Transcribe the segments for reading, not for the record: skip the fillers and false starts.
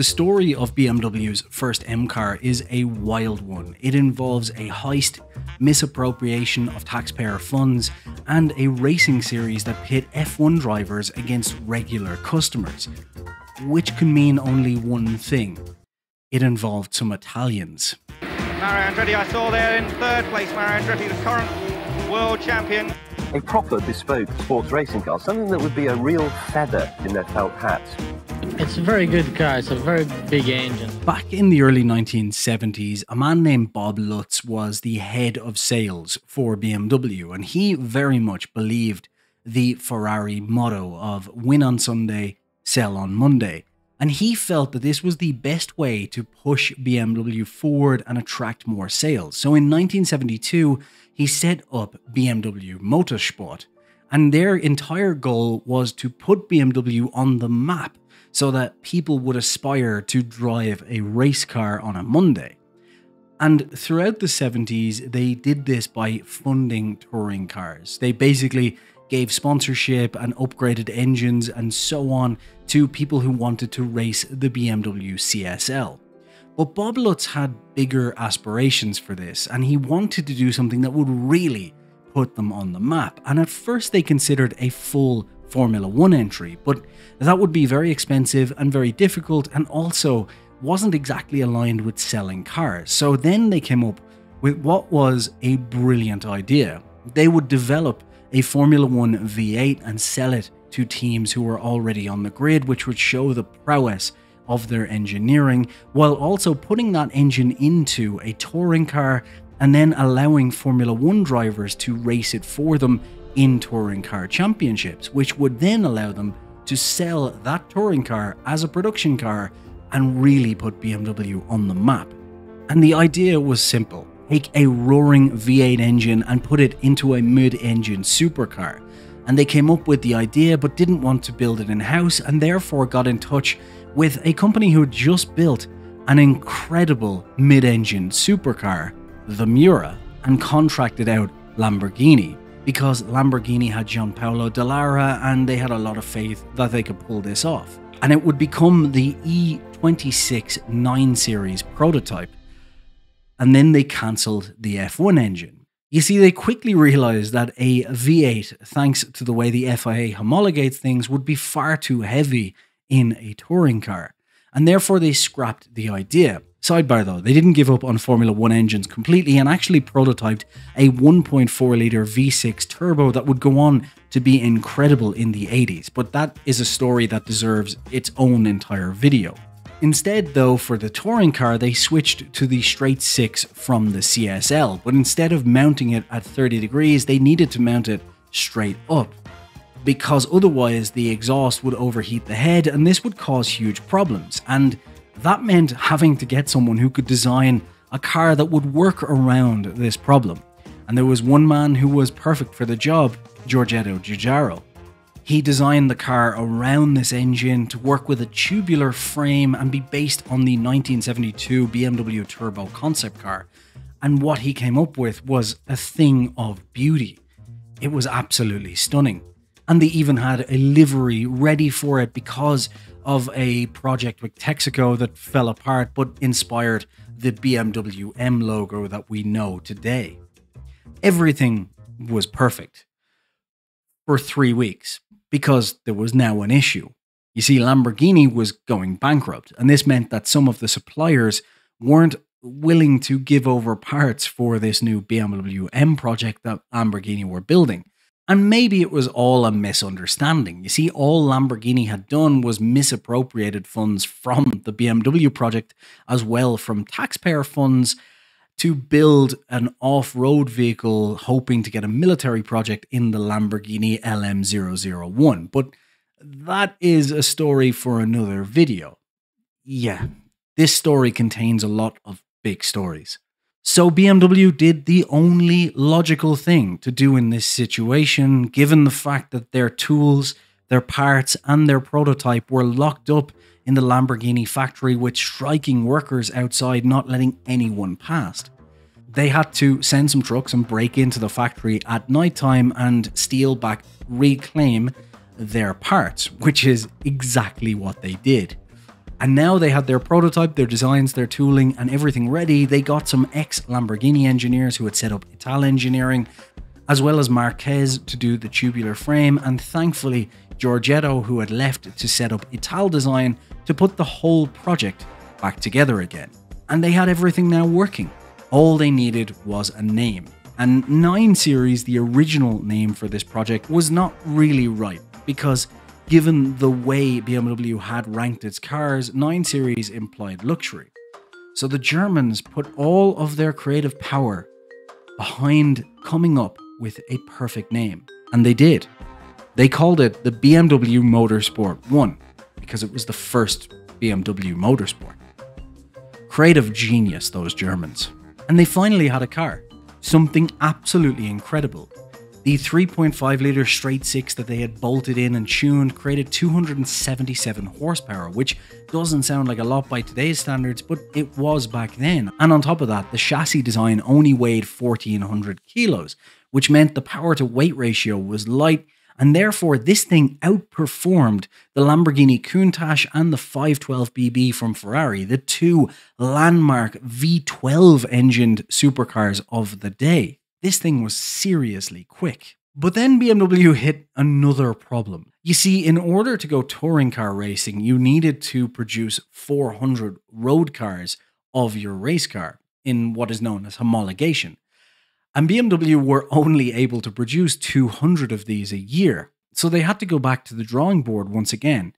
The story of BMW's first M car is a wild one. It involves a heist, misappropriation of taxpayer funds, and a racing series that pit F1 drivers against regular customers, which can mean only one thing. It involved some Italians. Mario Andretti, I saw there in third place. Mario Andretti, the current world champion. A proper bespoke sports racing car, something that would be a real feather in their felt hats. It's a very good car, it's a very big engine. Back in the early 1970s, a man named Bob Lutz was the head of sales for BMW, and he very much believed the Ferrari motto of win on Sunday, sell on Monday. And he felt that this was the best way to push BMW forward and attract more sales. So in 1972, he set up BMW Motorsport, and their entire goal was to put BMW on the map so that people would aspire to drive a race car on a Monday. And throughout the 70s, they did this by funding touring cars. They basically gave sponsorship and upgraded engines and so on to people who wanted to race the BMW CSL. But Bob Lutz had bigger aspirations for this, and he wanted to do something that would really put them on the map. And at first they considered a full Formula One entry, but that would be very expensive and very difficult, and also wasn't exactly aligned with selling cars. So then they came up with what was a brilliant idea. They would develop a Formula One V8 and sell it to teams who were already on the grid, which would show the prowess of their engineering, while also putting that engine into a touring car and then allowing Formula One drivers to race it for them in touring car championships, which would then allow them to sell that touring car as a production car and really put BMW on the map. And the idea was simple: take a roaring V8 engine and put it into a mid-engine supercar. And they came up with the idea but didn't want to build it in-house, and therefore got in touch with a company who had just built an incredible mid-engine supercar, the Miura, and contracted out Lamborghini, because Lamborghini had Gian Paolo Dallara and they had a lot of faith that they could pull this off. And it would become the E26 9 Series prototype. And then they cancelled the F1 engine. You see, they quickly realised that a V8, thanks to the way the FIA homologates things, would be far too heavy in a touring car, and therefore they scrapped the idea. Sidebar though, they didn't give up on Formula 1 engines completely and actually prototyped a 1.4 litre V6 turbo that would go on to be incredible in the 80s, but that is a story that deserves its own entire video. Instead though, for the touring car, they switched to the straight six from the CSL, but instead of mounting it at 30 degrees, they needed to mount it straight up, because otherwise the exhaust would overheat the head and this would cause huge problems. And that meant having to get someone who could design a car that would work around this problem. And there was one man who was perfect for the job, Giorgetto Giugiaro. He designed the car around this engine to work with a tubular frame and be based on the 1972 BMW Turbo concept car. And what he came up with was a thing of beauty. It was absolutely stunning. And they even had a livery ready for it because of a project with Texaco that fell apart but inspired the BMW M logo that we know today. Everything was perfect for 3 weeks because there was now an issue. You see, Lamborghini was going bankrupt, and this meant that some of the suppliers weren't willing to give over parts for this new BMW M project that Lamborghini were building. And maybe it was all a misunderstanding. You see, all Lamborghini had done was misappropriated funds from the BMW project, as well from taxpayer funds, to build an off-road vehicle hoping to get a military project in the Lamborghini LM001. But that is a story for another video. Yeah, this story contains a lot of big stories. So BMW did the only logical thing to do in this situation, given the fact that their tools, their parts, and their prototype were locked up in the Lamborghini factory, with striking workers outside not letting anyone past. They had to send some trucks and break into the factory at nighttime and steal back, reclaim their parts, which is exactly what they did. And now they had their prototype, their designs, their tooling and everything ready. They got some ex-Lamborghini engineers who had set up Italengineering, as well as Marquez to do the tubular frame, and thankfully Giorgetto, who had left to set up Ital Design to put the whole project back together again. And they had everything now working. All they needed was a name. And 9 Series, the original name for this project, was not really right, because given the way BMW had ranked its cars, 9 Series implied luxury. So the Germans put all of their creative power behind coming up with a perfect name. And they did. They called it the BMW Motorsport 1, because it was the first BMW Motorsport. Creative genius, those Germans. And they finally had a car, something absolutely incredible. The 3.5-litre straight six that they had bolted in and tuned created 277 horsepower, which doesn't sound like a lot by today's standards, but it was back then. And on top of that, the chassis design only weighed 1,400 kilos, which meant the power-to-weight ratio was light, and therefore this thing outperformed the Lamborghini Countach and the 512 BB from Ferrari, the two landmark V12-engined supercars of the day. This thing was seriously quick. But then BMW hit another problem. You see, in order to go touring car racing, you needed to produce 400 road cars of your race car in what is known as homologation. And BMW were only able to produce 200 of these a year. So they had to go back to the drawing board once again.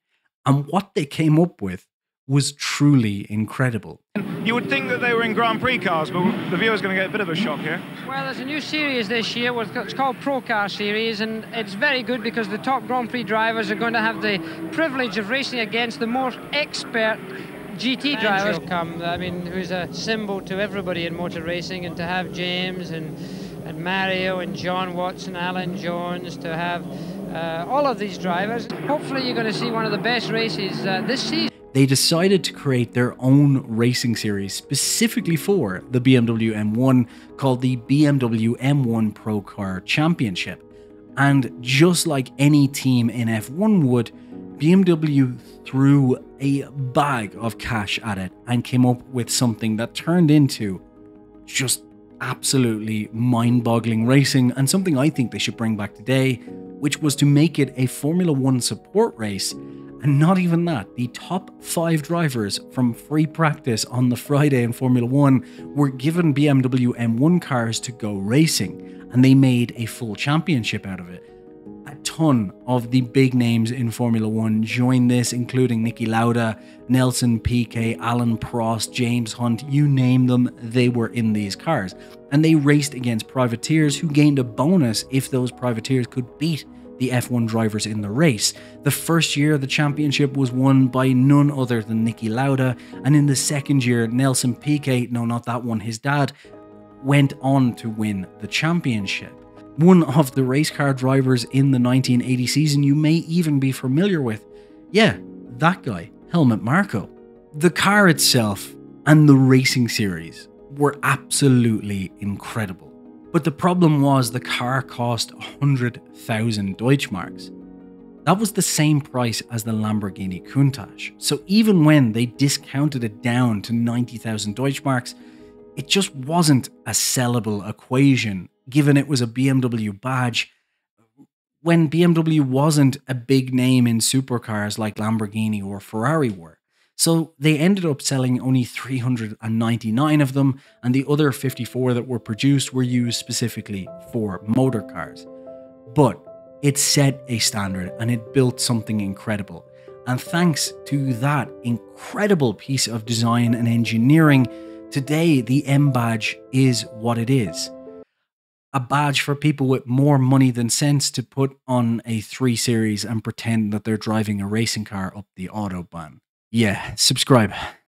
And what they came up with was truly incredible. You would think that they were in Grand Prix cars, but the viewer's going to get a bit of a shock here. Well, there's a new series this year. It's called Procar series, and it's very good because the top Grand Prix drivers are going to have the privilege of racing against the more expert GT drivers. I mean, who's a symbol to everybody in motor racing, and to have James and Mario and John Watson, Alan Jones, to have all of these drivers. Hopefully you're going to see one of the best races this season. They decided to create their own racing series specifically for the BMW M1, called the BMW M1 Pro Car Championship. And just like any team in F1 would, BMW threw a bag of cash at it and came up with something that turned into just absolutely mind-boggling racing, and something I think they should bring back today, which was to make it a Formula One support race. And not even that, the top 5 drivers from free practice on the Friday in Formula One were given BMW M1 cars to go racing, and they made a full championship out of it. A ton of the big names in Formula One joined this, including Niki Lauda, Nelson Piquet, Alan Prost, James Hunt, you name them, they were in these cars. And they raced against privateers who gained a bonus if those privateers could beat the F1 drivers in the race. The first year, the championship was won by none other than Niki Lauda, and in the second year, Nelson Piquet, no, not that one, his dad, went on to win the championship. One of the race car drivers in the 1980 season you may even be familiar with. Yeah, that guy, Helmut Marko. The car itself and the racing series were absolutely incredible. But the problem was the car cost 100,000 Deutschmarks. That was the same price as the Lamborghini Countach. So even when they discounted it down to 90,000 Deutschmarks, it just wasn't a sellable equation, given it was a BMW badge, when BMW wasn't a big name in supercars like Lamborghini or Ferrari were. So they ended up selling only 399 of them, and the other 54 that were produced were used specifically for motor cars. But it set a standard and it built something incredible. And thanks to that incredible piece of design and engineering, today the M badge is what it is. A badge for people with more money than sense to put on a 3 Series and pretend that they're driving a racing car up the Autobahn. Yeah, subscribe.